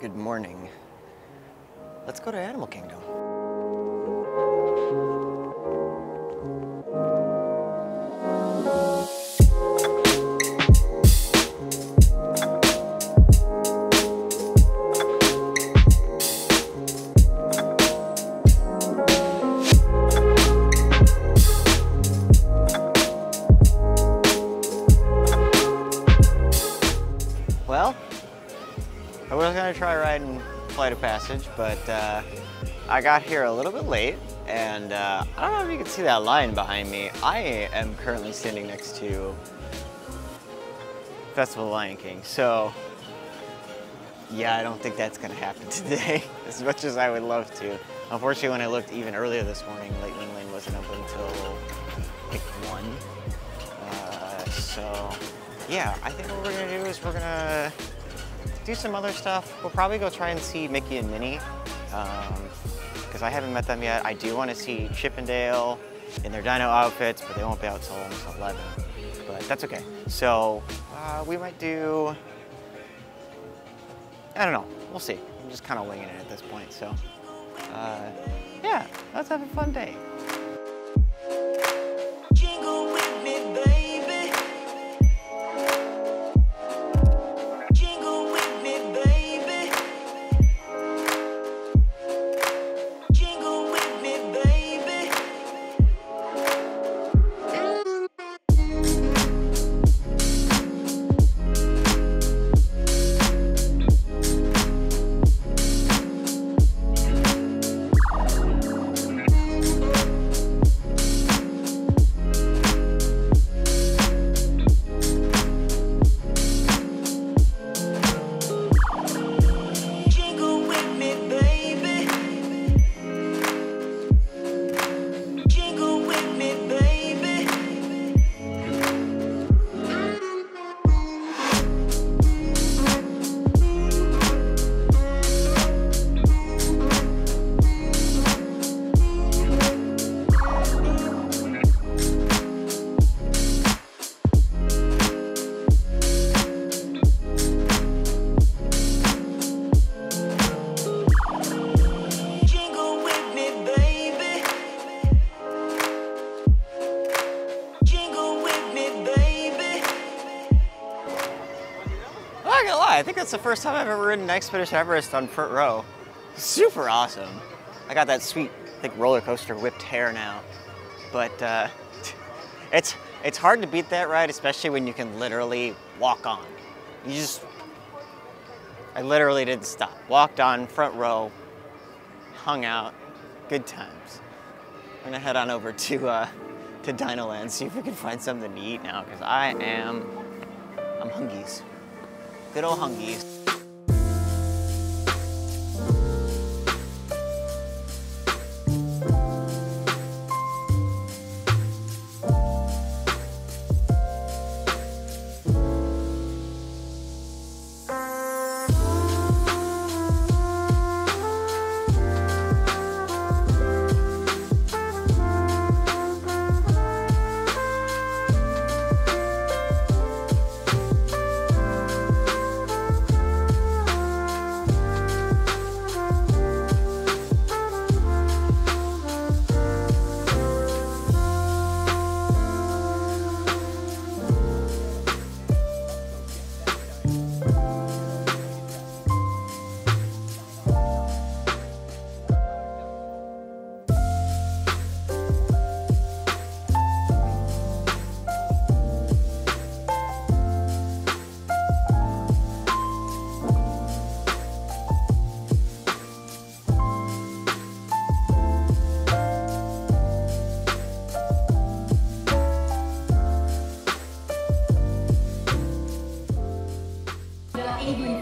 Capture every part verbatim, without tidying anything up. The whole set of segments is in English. Good morning. Let's go to Animal Kingdom. Well, I was gonna try riding Flight of Passage, but uh, I got here a little bit late, and uh, I don't know if you can see that line behind me. I am currently standing next to Festival of Lion King, so yeah, I don't think that's gonna happen today, as much as I would love to. Unfortunately, when I looked even earlier this morning, Lightning Lane wasn't open until like one, uh, so. Yeah, I think what we're gonna do is we're gonna do some other stuff. We'll probably go try and see Mickey and Minnie, because um, I haven't met them yet. I do wanna see Chip and Dale in their dino outfits, but they won't be out till almost eleven, but that's okay. So uh, we might do, I don't know, we'll see. I'm just kinda winging it at this point, so uh, yeah, let's have a fun day. I think that's the first time I've ever ridden an Expedition Everest on front row. Super awesome. I got that sweet, like, roller coaster whipped hair now. But uh, it's it's hard to beat that ride, especially when you can literally walk on. You just, I literally didn't stop. Walked on, front row, hung out, good times. I'm gonna head on over to uh, to Dinoland, see if we can find something to eat now, because I am, I'm hungies. Good old hungies.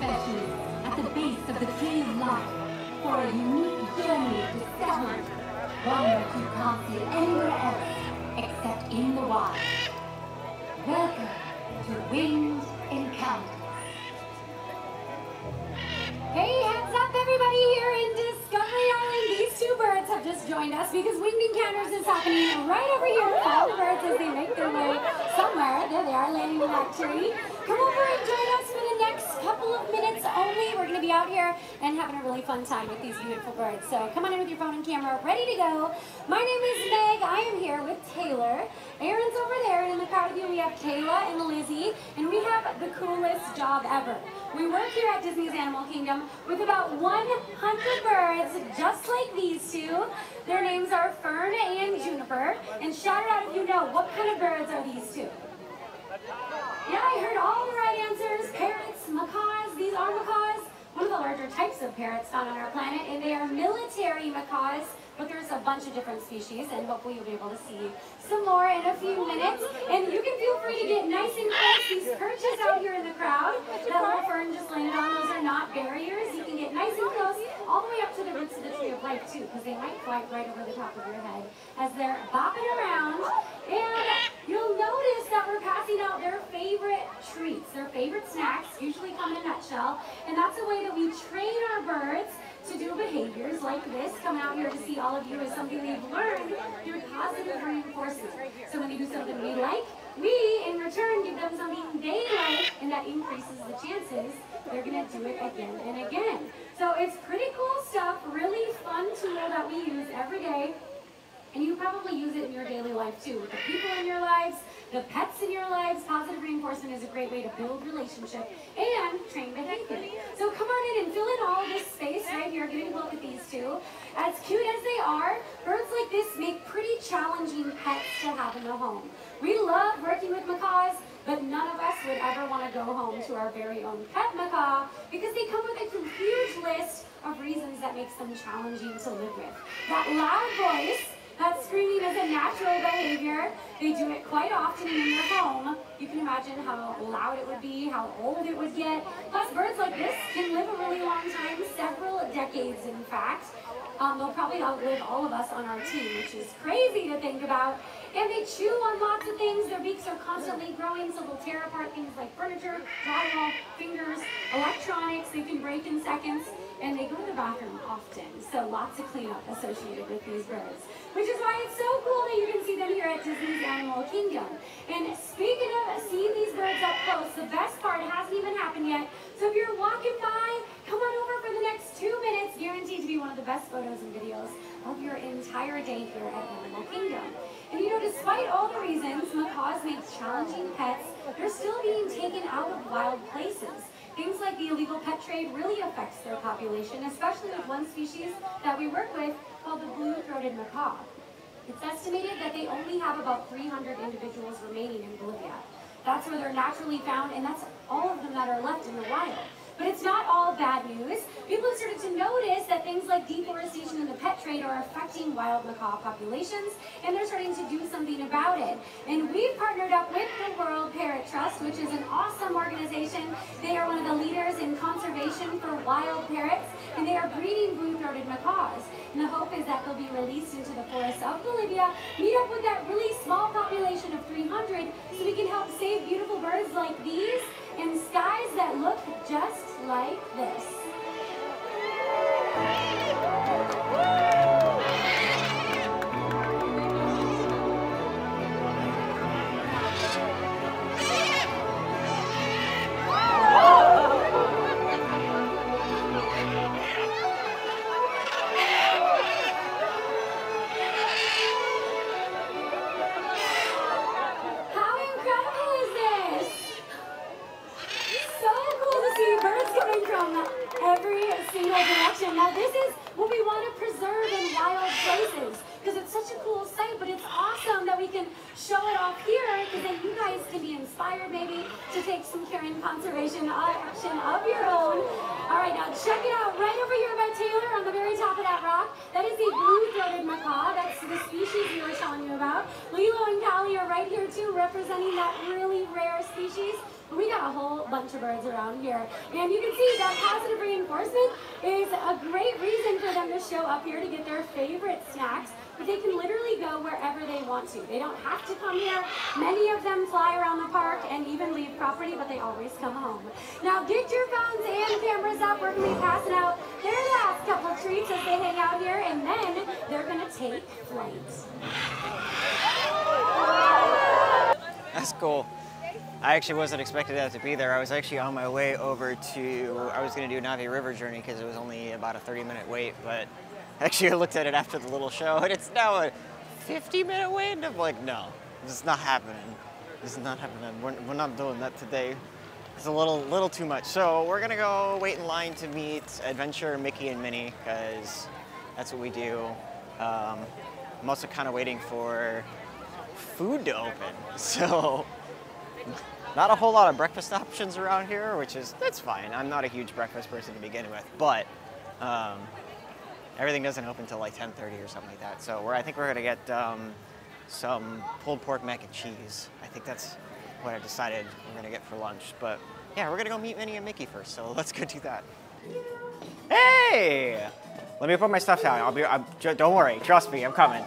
At the base of the Tree of Life for a unique journey of discovery, one that you can't see anywhere else except in the wild. Welcome to Winged Encounters. Hey, heads up everybody here in Discovery Island. These two birds have just joined us because Winged Encounters is happening right over here. Follow the birds as they make their way somewhere. There they are, landing in that tree. Come over and join us for the next couple of minutes only. We're going to be be out here and having a really fun time with these beautiful birds. So come on in with your phone and camera, ready to go. My name is Meg. I am here with Taylor. Aaron's over there, and in the crowd with you we have Kayla and Lizzie, and we have the coolest job ever. We work here at Disney's Animal Kingdom with about one hundred birds just like these two. Their names are Fern and Juniper, and shout it out if you know what kind of birds are these two. Yeah, I heard all the right answers. Parrots, macaws, these are macaws, one of the larger types of parrots found on our planet, and they are military macaws, but there's a bunch of different species, and hopefully you'll be able to see some more in a few minutes. And you can feel free to get nice and close. These perches out here in the crowd that little Fern just landed on, those are not barriers. You can get nice and close all the way up to the roots of the Tree of Life too, because they might fly right over the top of your head as they're bopping around. And you'll notice that we're passing out their favorite treats, their favorite snacks, usually come in a nutshell. And that's a way that we train our birds to do behaviors like this. Coming out here to see all of you is something they've learned through positive reinforcement. So when they do something we like, we in return give them something they like, and that increases the chances they're going to do it again and again. So it's pretty cool stuff, really fun tool that we use every day. And you probably use it in your daily life too, with the people in your lives, the pets in your lives. Positive reinforcement is a great way to build relationship and train behavior. So come on in and fill in all this space right here. Getting along with these two. As cute as they are, birds like this make pretty challenging pets to have in the home. We love working with macaws, but none of us would ever want to go home to our very own pet macaw because they come with a huge list of reasons that makes them challenging to live with. That loud voice, that screaming is a natural behavior. They do it quite often in their home. You can imagine how loud it would be, how old it would get. Plus, birds like this can live a really long time, several decades in fact. Um, they'll probably outlive all of us on our team, which is crazy to think about. And they chew on lots of things. Their beaks are constantly growing, so they'll tear apart things like furniture, drywall, fingers, electronics. They can break in seconds, and they go to the bathroom often. So lots of cleanup associated with these birds, which is why it's so cool that you can see them here at Disney's Animal Kingdom. And speaking of seeing these birds up close, the best part hasn't even happened yet. So if you're walking by, come on over for the next two minutes. Guaranteed to be one of the best photos and videos of your entire day here at Animal Kingdom. And you know, despite all the reasons macaws make challenging pets, they're still being taken out of wild places. Things like the illegal pet trade really affects their population, especially with one species that we work with called the blue-throated macaw. It's estimated that they only have about three hundred individuals remaining in Bolivia. That's where they're naturally found, and that's all of them that are left in the wild. But it's not all bad news. People have started to notice that things like deforestation and the pet trade are affecting wild macaw populations, and they're starting to do something about it. And we've partnered up with the World Parrot Trust, which is an awesome organization. They are one of the leaders in conservation for wild parrots, and they are breeding blue-throated macaws. And the hope is that they'll be released into the forests of Bolivia, meet up with that really small population of three hundred, so we can help save beautiful birds like these in skies that look just like this. They don't have to come here. Many of them fly around the park and even leave property, but they always come home. Now get your phones and cameras up. We're going to be passing out their last couple of treats as they hang out here, and then they're going to take flight. That's cool. I actually wasn't expecting that to be there. I was actually on my way over to, I was going to do Navi River Journey because it was only about a thirty minute wait, but actually I looked at it after the little show and it's now a fifty minute wait and I'm like, no, this is not happening. This is not happening. We're, we're not doing that today. It's a little, little too much. So we're going to go wait in line to meet Adventure Mickey and Minnie because that's what we do. Um, I'm also kind of waiting for food to open. So not a whole lot of breakfast options around here, which is, that's fine. I'm not a huge breakfast person to begin with, but um, everything doesn't open until like ten thirty or something like that. So we're, I think we're going to get um, some pulled pork mac and cheese. I think that's what I decided we're going to get for lunch. But yeah, we're going to go meet Minnie and Mickey first. So let's go do that. Hey! Let me put my stuff down. I'll be, I'm, don't worry. Trust me, I'm coming.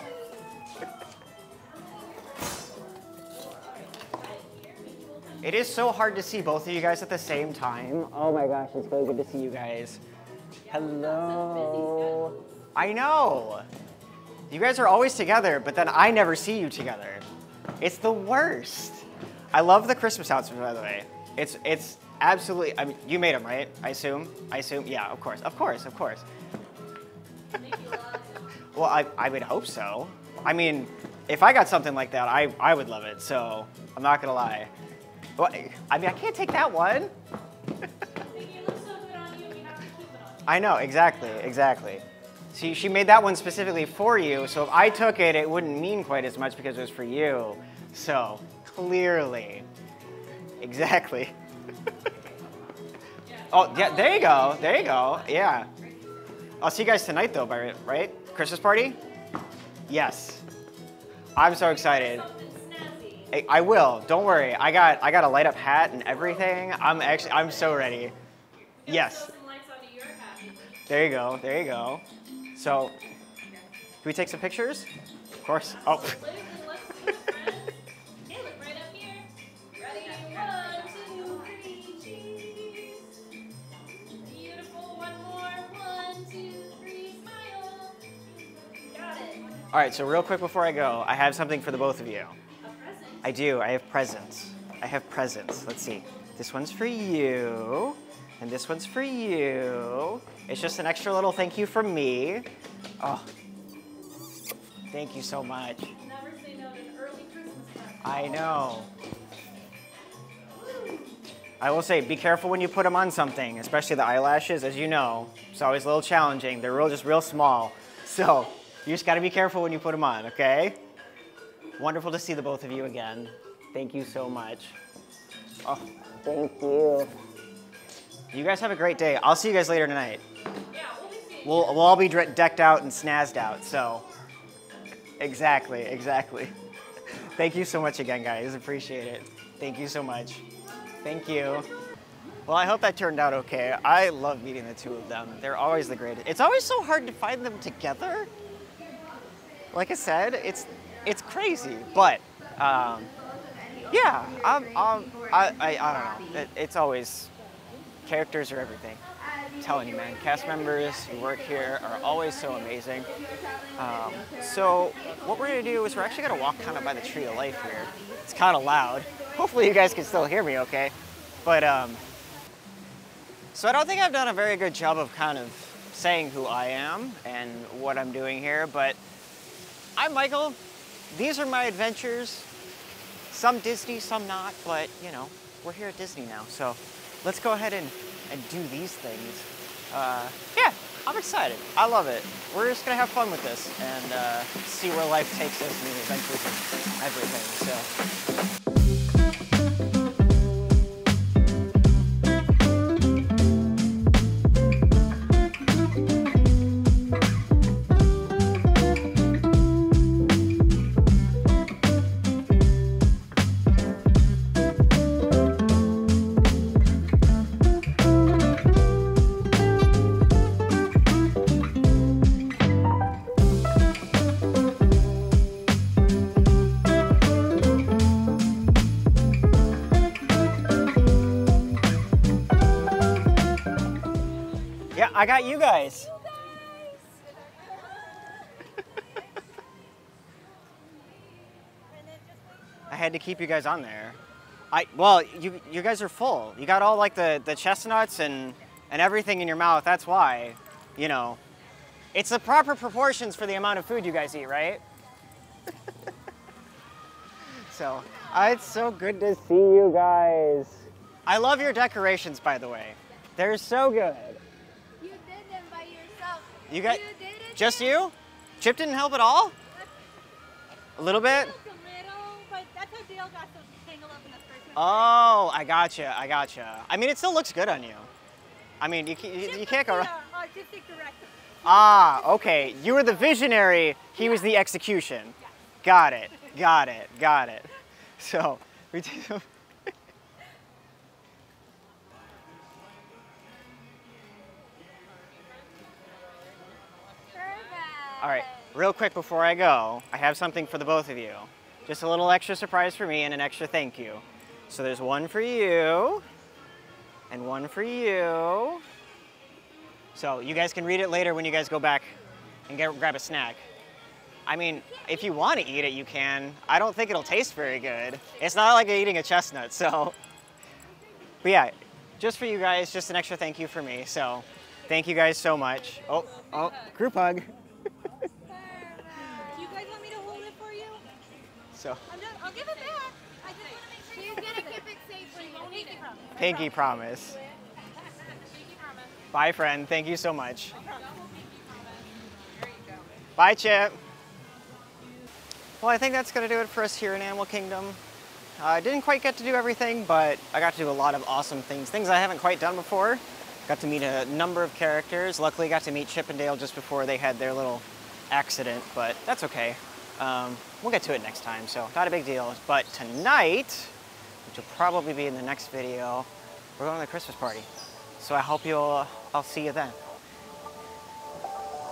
It is so hard to see both of you guys at the same time. Oh my gosh, it's really good to see you guys. Hello. I know. You guys are always together, but then I never see you together. It's the worst. I love the Christmas outfits, by the way. It's it's absolutely, I mean, you made them, right? I assume, I assume, yeah, of course, of course, of course. Well, I, I would hope so. I mean, if I got something like that, I, I would love it, so I'm not gonna lie. Well, I mean, I can't take that one. I know, exactly, exactly. See, she made that one specifically for you, so if I took it, it wouldn't mean quite as much because it was for you. So, clearly. Exactly. Oh, yeah, there you go, there you go, yeah. I'll see you guys tonight though, right? Christmas party? Yes. I'm so excited. I, I will, don't worry. I got I got a light up hat and everything. I'm actually, I'm so ready. Yes. There you go, there you go. So, can we take some pictures? Of course. Oh. All right, so real quick before I go, I have something for the both of you. I do, I have presents. I have presents, let's see. This one's for you, and this one's for you. It's just an extra little thank you from me. Oh, thank you so much. Never say no to an early Christmas party. I know. I will say, be careful when you put them on something, especially the eyelashes, as you know. It's always a little challenging. They're real, just real small. So you just gotta be careful when you put them on, okay? Wonderful to see the both of you again. Thank you so much. Oh, thank you. You guys have a great day. I'll see you guys later tonight. Yeah, we'll be seeing you. We'll, we'll all be decked out and snazzed out, so. Exactly, exactly. Thank you so much again, guys. Appreciate it. Thank you so much. Thank you. Well, I hope that turned out okay. I love meeting the two of them. They're always the greatest. It's always so hard to find them together. Like I said, it's, it's crazy, but um, yeah, I'm, I'm, I, I, I don't know. It, it's always, characters are everything. I'm telling you, man, cast members who work here are always so amazing. Um, so what we're gonna do is we're actually gonna walk kind of by the Tree of Life here. It's kind of loud. Hopefully you guys can still hear me okay. But um, so I don't think I've done a very good job of kind of saying who I am and what I'm doing here, but I'm Michael. These are my adventures, some Disney, some not, but you know, we're here at Disney now, so let's go ahead and, and do these things. Uh, yeah, I'm excited. I love it. We're just gonna have fun with this and uh, see where life takes us and the adventures and everything, so. I got you guys. I had to keep you guys on there. I well, you you guys are full. You got all like the the chestnuts and and everything in your mouth. That's why, you know, it's the proper proportions for the amount of food you guys eat, right? So, uh, it's so good to see you guys. I love your decorations, by the way. They're so good. You did them by yourself. You got you did it just then? You? Chip didn't help at all? A little bit. Oh, I gotcha, I gotcha. I mean, it still looks good on you. I mean, you, you, you can't go wrong. Ah, okay. You were the visionary, he was the execution. Got it, got it, got it. So, we do... All right, real quick before I go, I have something for the both of you. Just a little extra surprise for me and an extra thank you. So there's one for you, and one for you. So you guys can read it later when you guys go back and get, grab a snack. I mean, if you want to eat it, you can. I don't think it'll taste very good. It's not like eating a chestnut, so. But yeah, just for you guys, just an extra thank you for me. So thank you guys so much. Oh, oh, group hug. So. I'm not, I'll give it back. I just want to make sure she's gonna keep it safe when you won't eat it. Pinky promise. Pinky promise. Bye, friend. Thank you so much. Pinky promise. There you go. Bye, Chip. Well, I think that's gonna do it for us here in Animal Kingdom. Uh, I didn't quite get to do everything, but I got to do a lot of awesome things, things I haven't quite done before. Got to meet a number of characters. Luckily, got to meet Chip and Dale just before they had their little accident, but that's okay. Um, we'll get to it next time, so not a big deal. But tonight, which will probably be in the next video, we're going to the Christmas party. So I hope you'll, I'll see you then.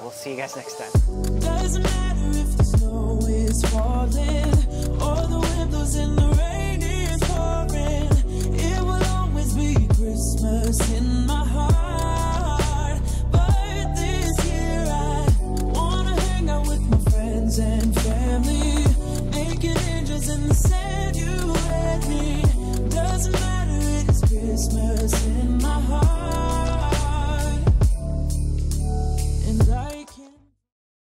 We'll see you guys next time.